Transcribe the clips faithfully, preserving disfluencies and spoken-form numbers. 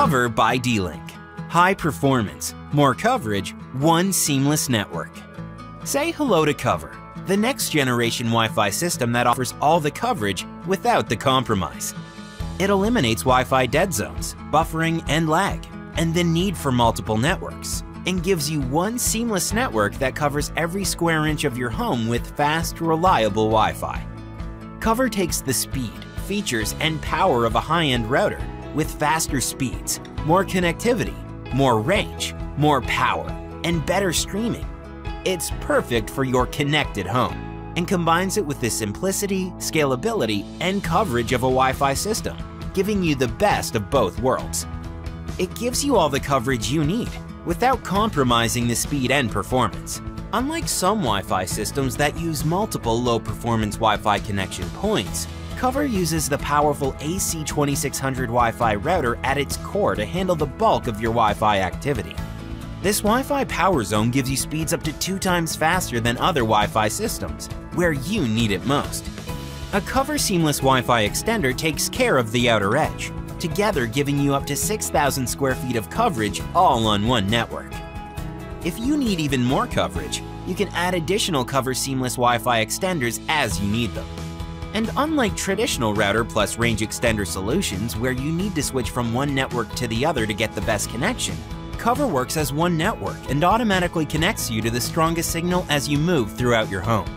Cover by D-Link. High performance, more coverage, one seamless network. Say hello to Cover, the next generation Wi-Fi system that offers all the coverage without the compromise. It eliminates Wi-Fi dead zones, buffering and lag, and the need for multiple networks, and gives you one seamless network that covers every square inch of your home with fast, reliable Wi-Fi. Cover takes the speed, features, and power of a high-end router with faster speeds, more connectivity, more range, more power, and better streaming. It's perfect for your connected home and combines it with the simplicity, scalability, and coverage of a Wi-Fi system, giving you the best of both worlds. It gives you all the coverage you need without compromising the speed and performance. Unlike some Wi-Fi systems that use multiple low-performance Wi-Fi connection points, Cover uses the powerful A C twenty-six hundred Wi-Fi router at its core to handle the bulk of your Wi-Fi activity. This Wi-Fi power zone gives you speeds up to two times faster than other Wi-Fi systems, where you need it most. A Cover seamless Wi-Fi extender takes care of the outer edge, together giving you up to six thousand square feet of coverage all on one network. If you need even more coverage, you can add additional Cover seamless Wi-Fi extenders as you need them. And unlike traditional router plus range extender solutions where you need to switch from one network to the other to get the best connection, Cover works as one network and automatically connects you to the strongest signal as you move throughout your home.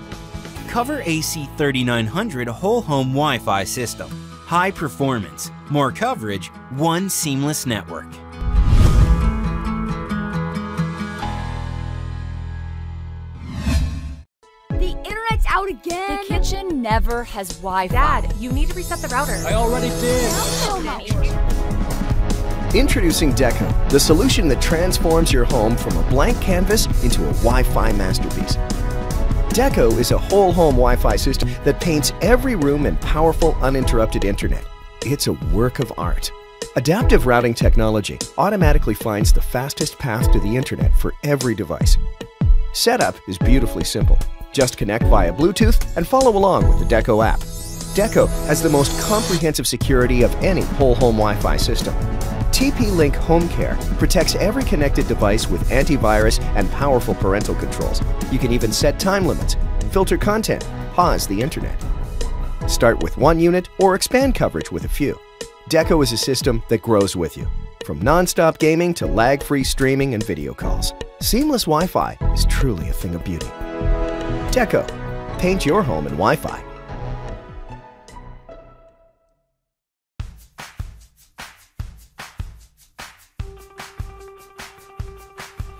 Cover A C thirty-nine hundred Whole Home Wi-Fi System. High performance, more coverage, one seamless network. Out again. The kitchen never has Wi-Fi. Dad, you need to reset the router. I already did. So much. Introducing Deco, the solution that transforms your home from a blank canvas into a Wi-Fi masterpiece. Deco is a whole home Wi-Fi system that paints every room in powerful, uninterrupted internet. It's a work of art. Adaptive routing technology automatically finds the fastest path to the internet for every device. Setup is beautifully simple. Just connect via Bluetooth and follow along with the Deco app. Deco has the most comprehensive security of any whole home Wi-Fi system. T P-Link Home Care protects every connected device with antivirus and powerful parental controls. You can even set time limits, filter content, pause the internet. Start with one unit or expand coverage with a few. Deco is a system that grows with you, from non-stop gaming to lag-free streaming and video calls. Seamless Wi-Fi is truly a thing of beauty. Deco. Paint your home in Wi-Fi.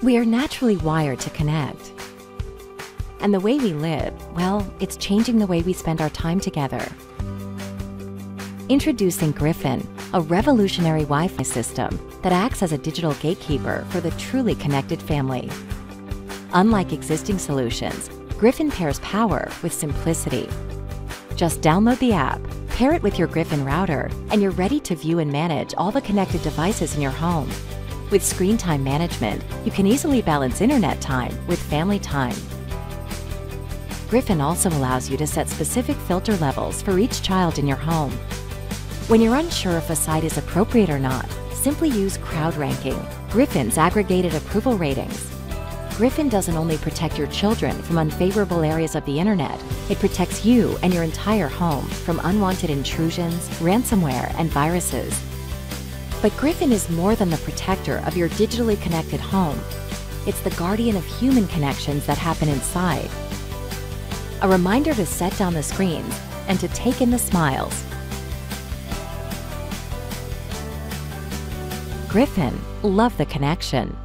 We are naturally wired to connect. And the way we live, well, it's changing the way we spend our time together. Introducing Gryphon, a revolutionary Wi-Fi system that acts as a digital gatekeeper for the truly connected family. Unlike existing solutions, Gryphon pairs power with simplicity. Just download the app, pair it with your Gryphon router, and you're ready to view and manage all the connected devices in your home. With screen time management, you can easily balance internet time with family time. Gryphon also allows you to set specific filter levels for each child in your home. When you're unsure if a site is appropriate or not, simply use CrowdRanking, Gryphon's aggregated approval ratings. Gryphon doesn't only protect your children from unfavorable areas of the internet, it protects you and your entire home from unwanted intrusions, ransomware, and viruses. But Gryphon is more than the protector of your digitally connected home. It's the guardian of human connections that happen inside. A reminder to set down the screens and to take in the smiles. Gryphon, love the connection.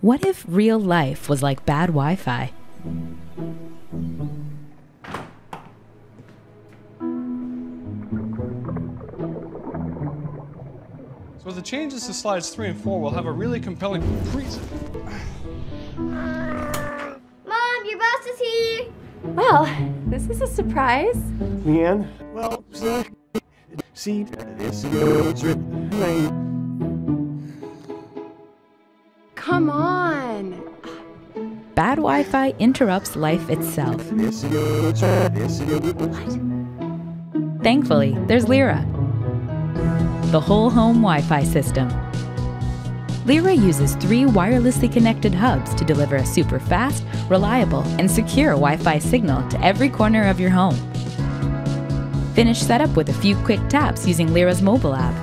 What if real life was like bad Wi-Fi? So the changes to slides three and four will have a really compelling reason. Mom, your boss is here! Well, this is a surprise. Leanne? Well, see, this is right. Come on! bad Wi-Fi interrupts life itself. What? Thankfully, there's Lyra, the whole home Wi-Fi system. Lyra uses three wirelessly connected hubs to deliver a super fast, reliable, and secure Wi-Fi signal to every corner of your home. Finish setup with a few quick taps using Lyra's mobile app.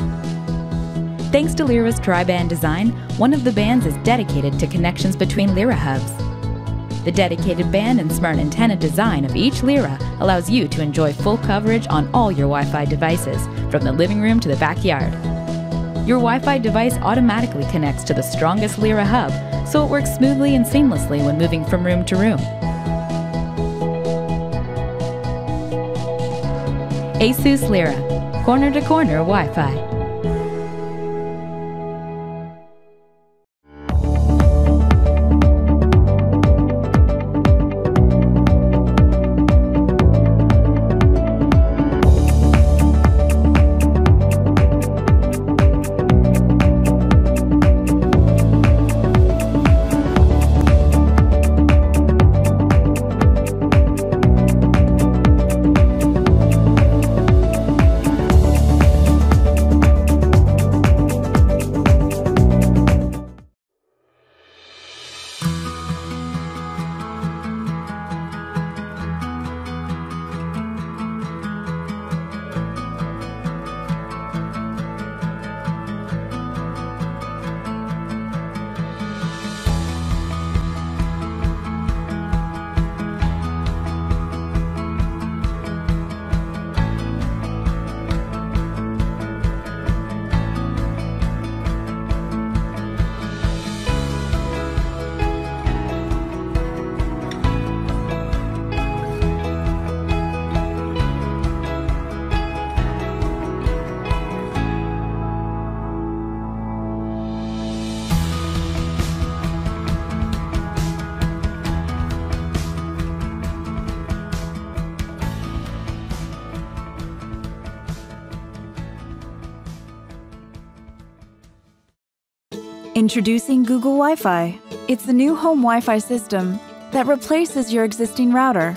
Thanks to Lyra's tri-band design, one of the bands is dedicated to connections between Lyra hubs. The dedicated band and smart antenna design of each Lyra allows you to enjoy full coverage on all your Wi-Fi devices, from the living room to the backyard. Your Wi-Fi device automatically connects to the strongest Lyra hub, so it works smoothly and seamlessly when moving from room to room. ASUS Lyra, corner-to-corner Wi-Fi. Introducing Google Wi-Fi. It's the new home Wi-Fi system that replaces your existing router.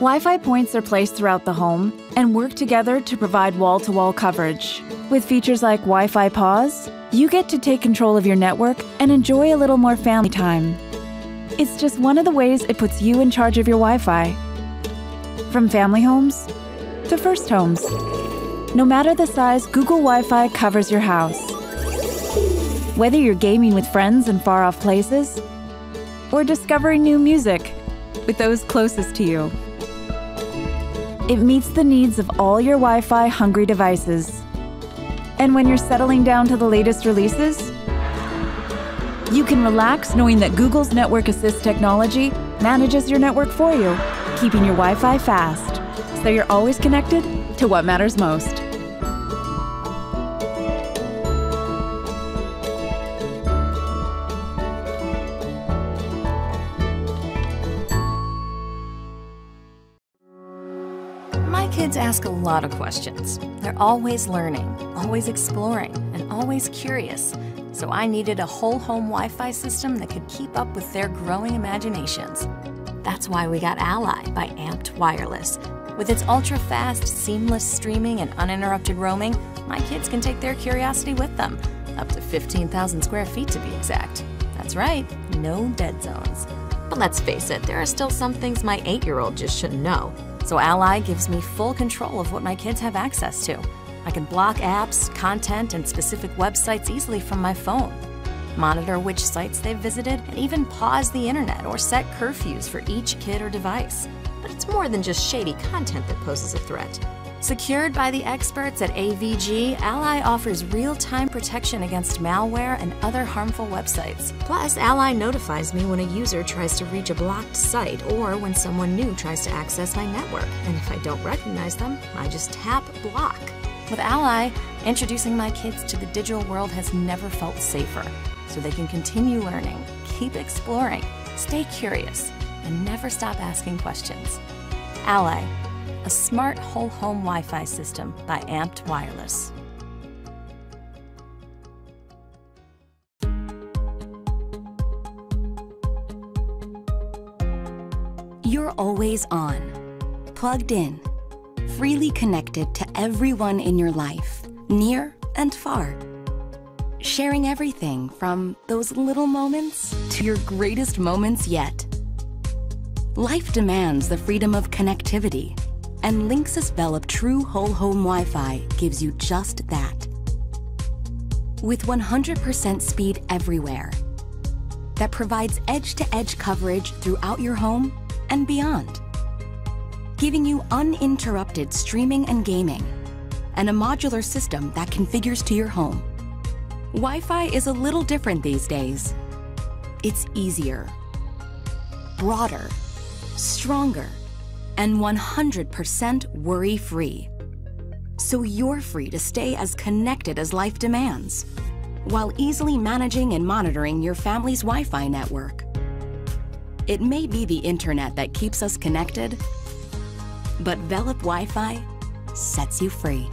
Wi-Fi points are placed throughout the home and work together to provide wall-to-wall coverage. With features like Wi-Fi pause, you get to take control of your network and enjoy a little more family time. It's just one of the ways it puts you in charge of your Wi-Fi. From family homes to first homes. No matter the size, Google Wi-Fi covers your house. Whether you're gaming with friends in far-off places or discovering new music with those closest to you, it meets the needs of all your Wi-Fi hungry devices. And when you're settling down to the latest releases, you can relax knowing that Google's Network Assist technology manages your network for you, keeping your Wi-Fi fast, so you're always connected to what matters most. Kids ask a lot of questions. They're always learning, always exploring, and always curious. So I needed a whole home Wi-Fi system that could keep up with their growing imaginations. That's why we got Ally by Amped Wireless. With its ultra-fast, seamless streaming and uninterrupted roaming, my kids can take their curiosity with them, up to fifteen thousand square feet to be exact. That's right, no dead zones. But let's face it, there are still some things my eight-year-old just shouldn't know. So Ally gives me full control of what my kids have access to. I can block apps, content, and specific websites easily from my phone, monitor which sites they've visited, and even pause the internet or set curfews for each kid or device. But it's more than just shady content that poses a threat. Secured by the experts at A V G, Ally offers real-time protection against malware and other harmful websites. Plus, Ally notifies me when a user tries to reach a blocked site or when someone new tries to access my network. And if I don't recognize them, I just tap block. With Ally, introducing my kids to the digital world has never felt safer. So they can continue learning, keep exploring, stay curious, and never stop asking questions. Ally. A smart whole home Wi-Fi system by Amped Wireless. You're always on, plugged in, freely connected to everyone in your life, near and far. Sharing everything from those little moments to your greatest moments yet. Life demands the freedom of connectivity, and Linksys Velop True Whole Home Wi-Fi gives you just that. With one hundred percent speed everywhere, that provides edge-to-edge coverage throughout your home and beyond, giving you uninterrupted streaming and gaming, and a modular system that configures to your home. Wi-Fi is a little different these days. It's easier, broader, stronger, and one hundred percent worry-free. So you're free to stay as connected as life demands, while easily managing and monitoring your family's Wi-Fi network. It may be the internet that keeps us connected, but Velop Wi-Fi sets you free.